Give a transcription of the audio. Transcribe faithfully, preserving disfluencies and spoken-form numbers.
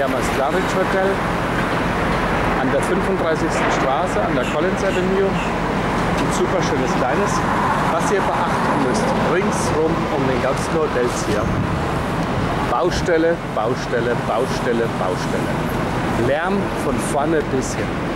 Jermers Claridge Hotel, an der fünfunddreißigsten Straße, an der Collins Avenue. Ein super schönes kleines. Was ihr beachten müsst, ringsrum um den ganzen Hotels hier. Baustelle, Baustelle, Baustelle, Baustelle. Lärm von vorne bis hin.